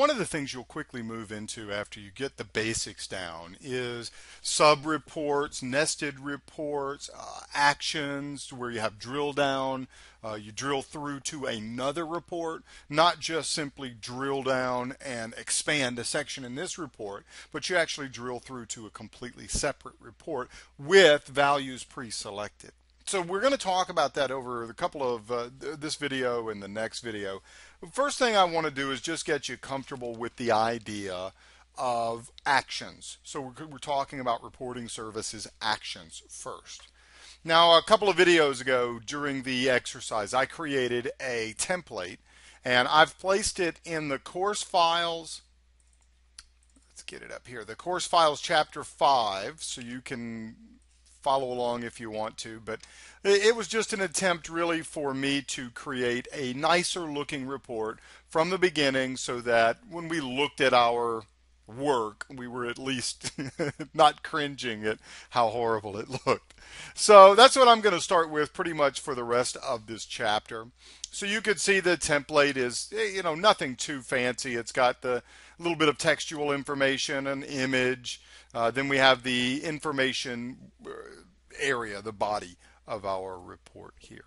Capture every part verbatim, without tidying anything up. one of the things you'll quickly move into after you get the basics down is sub-reports, nested reports, uh, actions where you have drill down, uh, you drill through to another report, not just simply drill down and expand a section in this report, but you actually drill through to a completely separate report with values pre-selected. So we're going to talk about that over a couple of uh, this video and the next video. First thing I want to do is just get you comfortable with the idea of actions. So we're, we're talking about reporting services actions first. Now, a couple of videos ago during the exercise, I created a template, and I've placed it in the course files. Let's get it up here. The course files chapter five, so you can follow along if you want to, but it was just an attempt really for me to create a nicer looking report from the beginning so that when we looked at our work, we were at least not cringing at how horrible it looked. So that's what I'm going to start with pretty much for the rest of this chapter. So you could see the template is, you know, nothing too fancy. It's got the little bit of textual information, an image. Uh, then we have the information area, the body of our report here.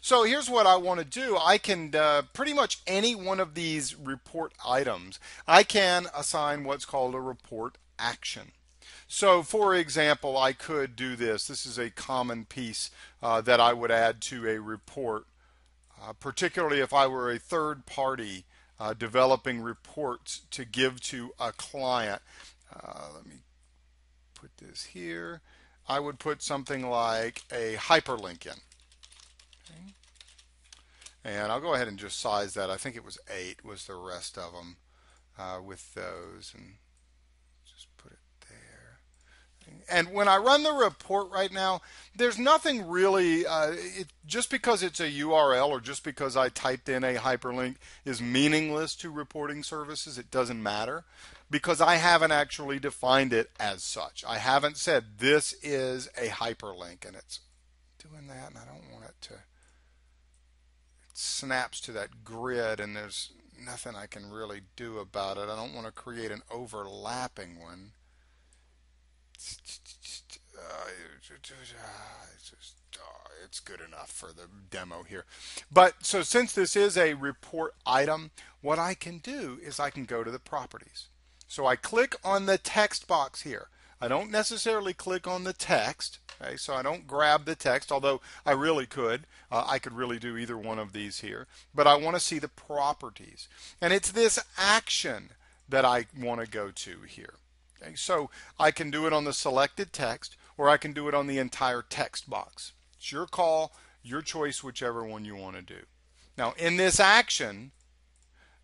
So here's what I want to do. I can uh, pretty much any one of these report items, I can assign what's called a report action. So for example, I could do this. This is a common piece uh, that I would add to a report, uh, particularly if I were a third party uh, developing reports to give to a client. Uh, let me put this here. I would put something like a hyperlink in. Okay. And I'll go ahead and just size that. I think it was eight was the rest of them uh, with those, and just put it there. And when I run the report right now, there's nothing really, uh, it, just because it's a U R L or just because I typed in a hyperlink is meaningless to reporting services. It doesn't matter, because I haven't actually defined it as such. I haven't said this is a hyperlink, and it's doing that, and I don't want it to, it snaps to that grid, and there's nothing I can really do about it. I don't want to create an overlapping one. It's good enough for the demo here. But so since this is a report item, what I can do is I can go to the properties. So I click on the text box here. I don't necessarily click on the text, okay? So I don't grab the text, although I really could. Uh, I could really do either one of these here. But I want to see the properties. And it's this action that I want to go to here. Okay? So I can do it on the selected text, or I can do it on the entire text box. It's your call, your choice, whichever one you want to do. Now in this action,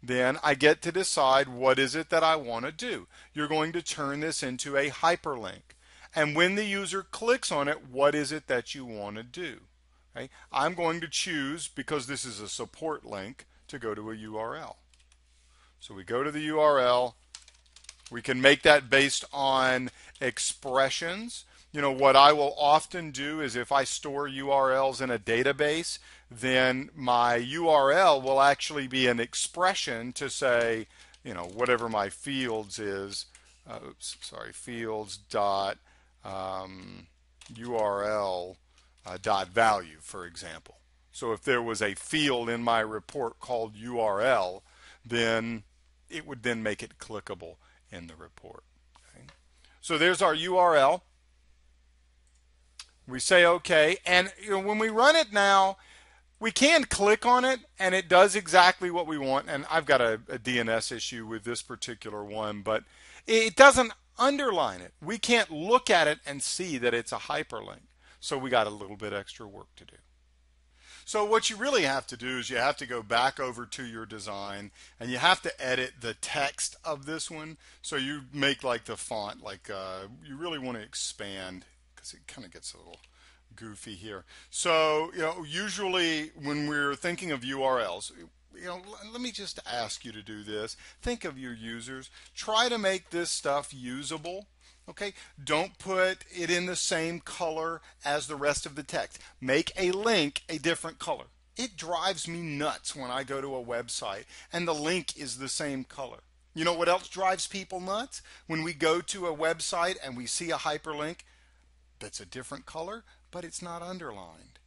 then I get to decide what is it that I want to do. You're going to turn this into a hyperlink. And when the user clicks on it, what is it that you want to do? Okay? I'm going to choose, because this is a support link, to go to a U R L. So we go to the U R L. We can make that based on expressions. You know, what I will often do is if I store U R Ls in a database, then my U R L will actually be an expression to say, you know, whatever my fields is, uh, oops, sorry, fields dot um, U R L uh, dot value, for example. So if there was a field in my report called U R L, then it would then make it clickable in the report. Okay? So there's our U R L. We say okay, and you know, when we run it now, we can click on it, and it does exactly what we want. And I've got a, a D N S issue with this particular one, but it doesn't underline it. We can't look at it and see that it's a hyperlink. So we got a little bit extra work to do. So what you really have to do is you have to go back over to your design, and you have to edit the text of this one. So you make like the font, like uh, you really want to expand, because it kind of gets a little goofy here. So, you know, usually when we're thinking of U R Ls, you know, let me just ask you to do this. Think of your users. Try to make this stuff usable. Okay? Don't put it in the same color as the rest of the text. Make a link a different color. It drives me nuts when I go to a website and the link is the same color. You know what else drives people nuts? When we go to a website and we see a hyperlink that's a different color, but it's not underlined.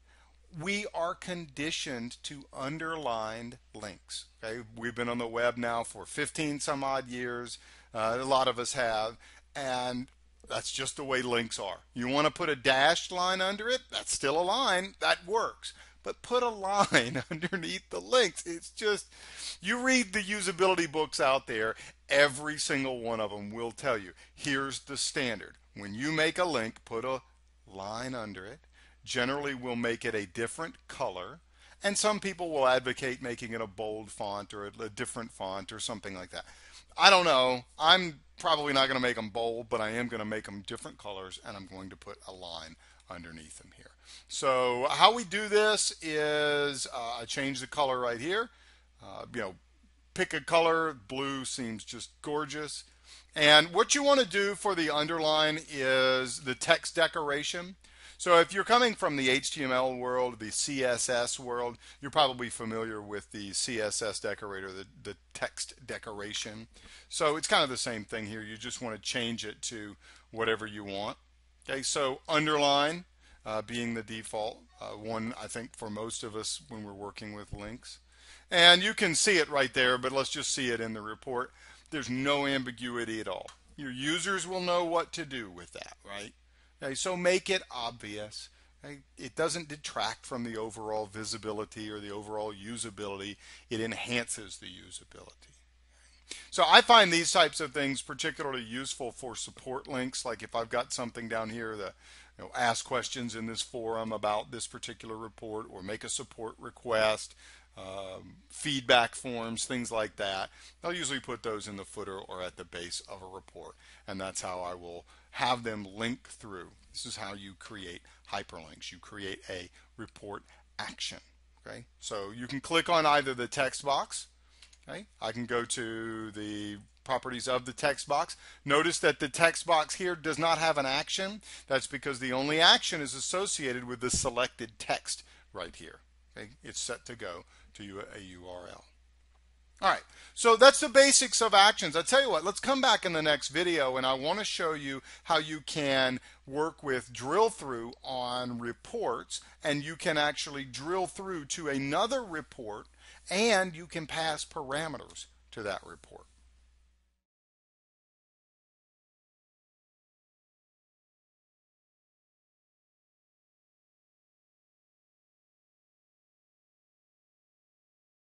We are conditioned to underlined links. Okay, we've been on the web now for fifteen some odd years. Uh, a lot of us have, and that's just the way links are. You want to put a dashed line under it? That's still a line. That works. But put a line underneath the links. It's just, you read the usability books out there, every single one of them will tell you, here's the standard. When you make a link, put a line under it. Generally we'll make it a different color, and some people will advocate making it a bold font or a different font or something like that. I don't know. I'm probably not going to make them bold, but I am going to make them different colors, and I'm going to put a line underneath them here. So how we do this is uh, I change the color right here. Uh, you know, pick a color. Blue seems just gorgeous. And what you want to do for the underline is the text decoration. So if you're coming from the H T M L world, the C S S world, you're probably familiar with the C S S decorator, the, the text decoration. So it's kind of the same thing here. You just want to change it to whatever you want. Okay, so underline uh, being the default uh, one, I think, for most of us when we're working with links. And you can see it right there, but let's just see it in the report. There's no ambiguity at all. Your users will know what to do with that, right? Okay, so make it obvious. Okay? It doesn't detract from the overall visibility or the overall usability. It enhances the usability. So I find these types of things particularly useful for support links. Like if I've got something down here that, you know, ask questions in this forum about this particular report, or make a support request, um, feedback forms, things like that. I'll usually put those in the footer or at the base of a report, and that's how I will have them link through. This is how you create hyperlinks. You create a report action. Okay, so you can click on either the text box. Okay, I can go to the properties of the text box. Notice that the text box here does not have an action. That's because the only action is associated with the selected text right here. Okay, it's set to go to a U R L. All right, so that's the basics of actions. I'll tell you what, let's come back in the next video, and I want to show you how you can work with drill through on reports, and you can actually drill through to another report, and you can pass parameters to that report.